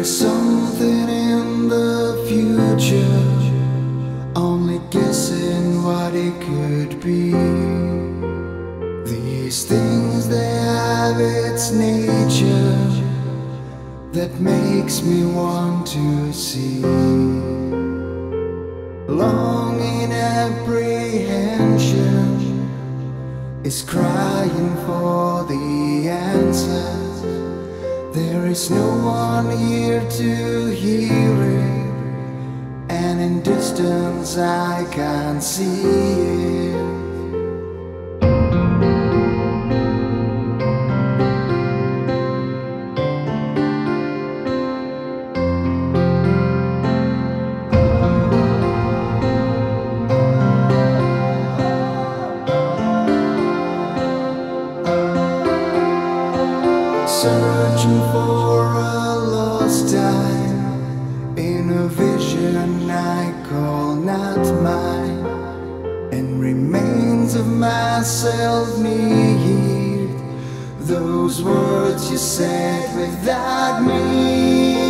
is something in the future, only guessing what it could be. These things, they have its nature that makes me want to see. Longing apprehension is crying for the answers. There is no one here to hear it, and in distance I can see it. Searching for a lost time in a vision I call not mine, and remains of myself need those words you said without me.